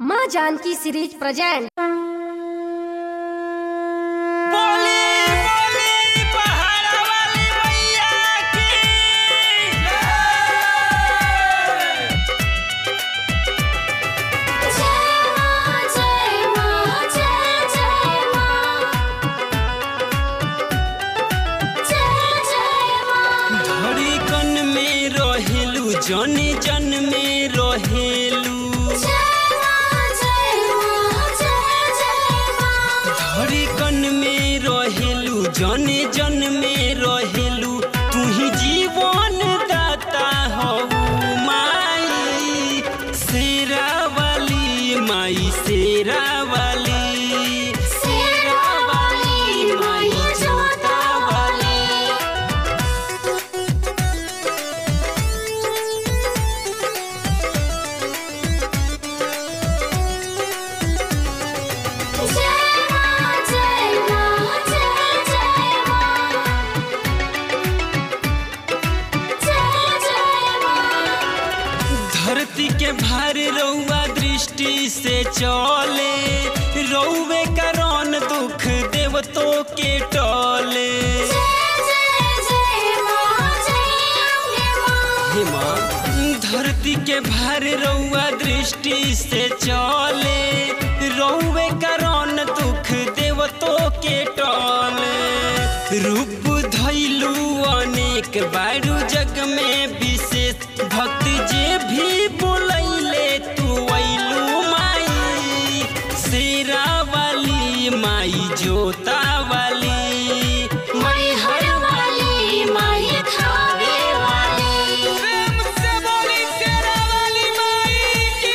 माँ Janaki series present. धड़कन में रहेलू जने जन में रहेलू, धड़कन में रहेलू जने जन में रहेलू। तू ही जीवन दाता हो माई, शेरा वाली माई, शेरा वाली धरती के भार रौआ दृष्टि से चले, रौवे का रौन दुख देवतों के टोले। धरती के भार रौआ दृष्टि से चले, रौवे का रौन दुख देवतों के टोले। रूप धैलू अनेक बारू जग में विशेष, भक्त जे भी बोलैले तू अइलू माई, शेरा वाली माई, जोता वाली माई, हर वाली माई, खावे वाली। प्रेम से बोली शेरा वाली माई की।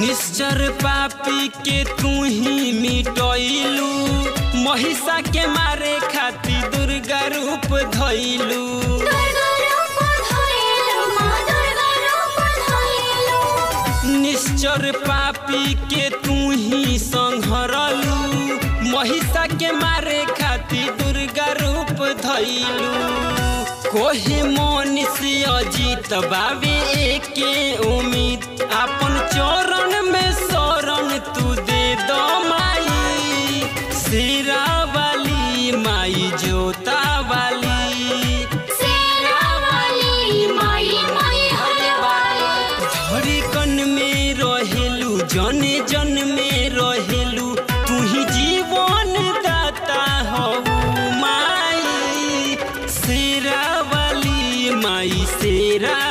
निश्चर पापी के तू ही मिटैलू, महिषा के मारे खातिर दुर्गा रूप धइलू। निश्चर पापी के तू ही संहरलू, महिषा के मारे खातिर दुर्गा रूप धइलू। कोहि मोनिसी अजीत बावे एके उम्मीद, आपन चरण में शरण तू दे दो माई, शेरा वाली माई, जोता वाली, शेरा वाली माई, माई हर वाली। धड़कन में रहेलू जने जन में रहेलू, तू ही जीवन दाता हो माई, शेरा वाली माई, शेरा